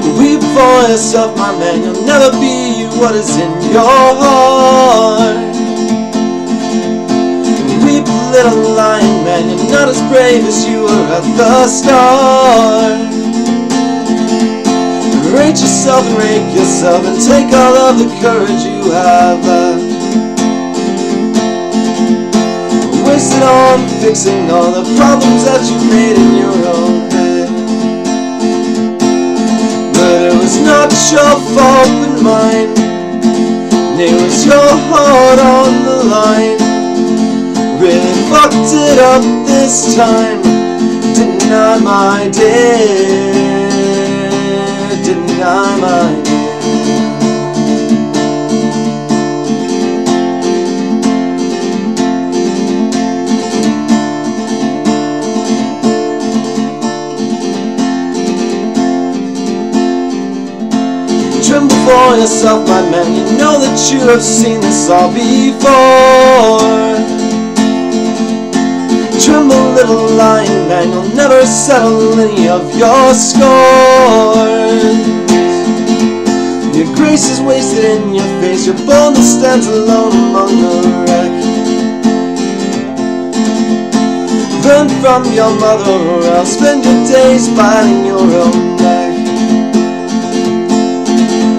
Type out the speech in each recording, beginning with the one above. The weak voice of my man, you'll never be what is in your heart. Weep, little lion man, you're not as brave as you were at the start. Rate yourself and rake yourself and take all of the courage you have left. Waste it on fixing all the problems that you made in your own head. But it was not your fault but mine, and it was your heart on the line. Really fucked it up this time, deny my day. Tremble for yourself, my man, you know that you have seen this all before. Tremble, little lion man, you'll never settle any of your scores. Your grace is wasted in your face, your boldness stands alone among the wreck. Learn from your mother or else spend your days biting your own neck.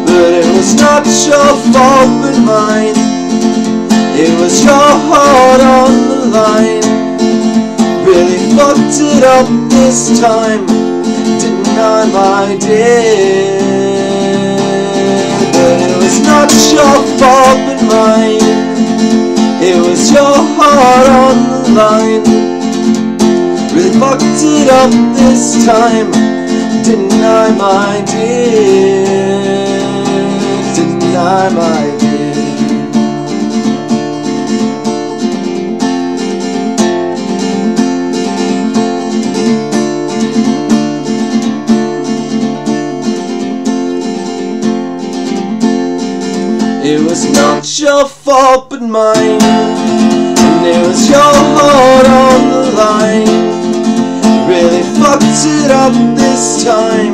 But it was not your fault but mine, it was your heart on the line. Really fucked it up this time, deny my dear. It was not your fault but mine, it was your heart on the line. Really fucked it up this time, deny my dear, deny my dear. It was not your fault but mine, and it was your heart on the line. Really fucked it up this time,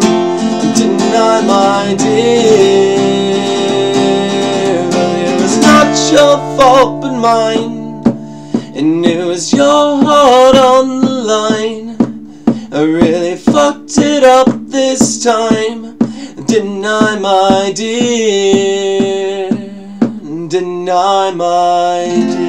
deny my dear. But it was not your fault but mine, and it was your heart on the line. I really fucked it up this time, deny my dear. Deny my dear.